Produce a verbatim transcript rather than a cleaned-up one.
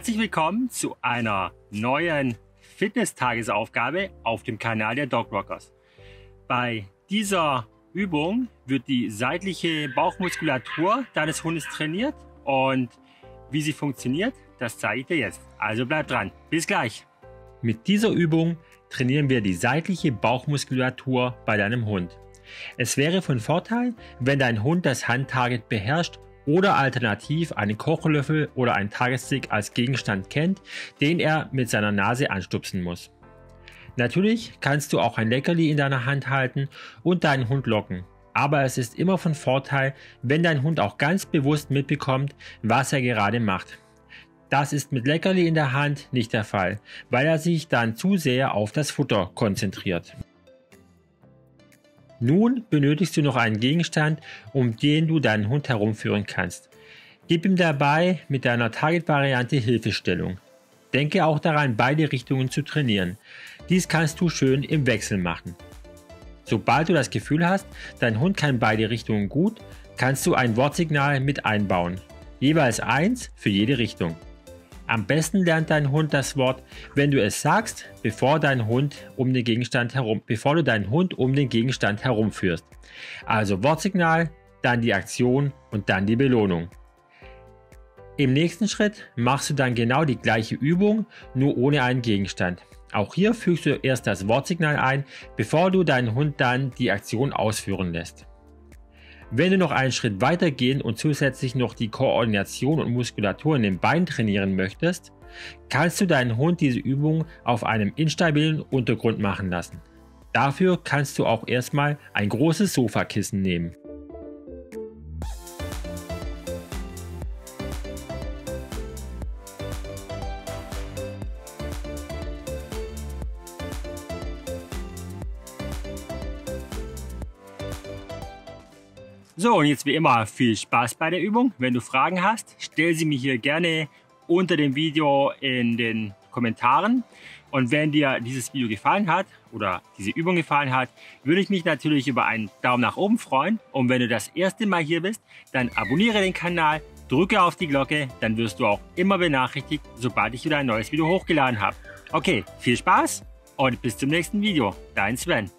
Herzlich willkommen zu einer neuen Fitness-Tagesaufgabe auf dem Kanal der Dogrockers. Bei dieser Übung wird die seitliche Bauchmuskulatur deines Hundes trainiert und wie sie funktioniert, das zeige ich dir jetzt. Also bleib dran, bis gleich! Mit dieser Übung trainieren wir die seitliche Bauchmuskulatur bei deinem Hund. Es wäre von Vorteil, wenn dein Hund das Handtarget beherrscht oder alternativ einen Kochlöffel oder einen Targetstick als Gegenstand kennt, den er mit seiner Nase anstupsen muss. Natürlich kannst du auch ein Leckerli in deiner Hand halten und deinen Hund locken, aber es ist immer von Vorteil, wenn dein Hund auch ganz bewusst mitbekommt, was er gerade macht. Das ist mit Leckerli in der Hand nicht der Fall, weil er sich dann zu sehr auf das Futter konzentriert. Nun benötigst du noch einen Gegenstand, um den du deinen Hund herumführen kannst. Gib ihm dabei mit deiner Target-Variante Hilfestellung. Denke auch daran, beide Richtungen zu trainieren. Dies kannst du schön im Wechsel machen. Sobald du das Gefühl hast, dein Hund kann beide Richtungen gut, kannst du ein Wortsignal mit einbauen. Jeweils eins für jede Richtung. Am besten lernt dein Hund das Wort, wenn du es sagst, bevor, dein Hund um den Gegenstand herum, bevor du deinen Hund um den Gegenstand herumführst. Also Wortsignal, dann die Aktion und dann die Belohnung. Im nächsten Schritt machst du dann genau die gleiche Übung, nur ohne einen Gegenstand. Auch hier fügst du erst das Wortsignal ein, bevor du deinen Hund dann die Aktion ausführen lässt. Wenn du noch einen Schritt weiter gehen und zusätzlich noch die Koordination und Muskulatur in den Beinen trainieren möchtest, kannst du deinen Hund diese Übung auf einem instabilen Untergrund machen lassen. Dafür kannst du auch erstmal ein großes Sofakissen nehmen. So, und jetzt wie immer viel Spaß bei der Übung. Wenn du Fragen hast, stell sie mir hier gerne unter dem Video in den Kommentaren. Und wenn dir dieses Video gefallen hat oder diese Übung gefallen hat, würde ich mich natürlich über einen Daumen nach oben freuen. Und wenn du das erste Mal hier bist, dann abonniere den Kanal, drücke auf die Glocke, dann wirst du auch immer benachrichtigt, sobald ich wieder ein neues Video hochgeladen habe. Okay, viel Spaß und bis zum nächsten Video. Dein Sven.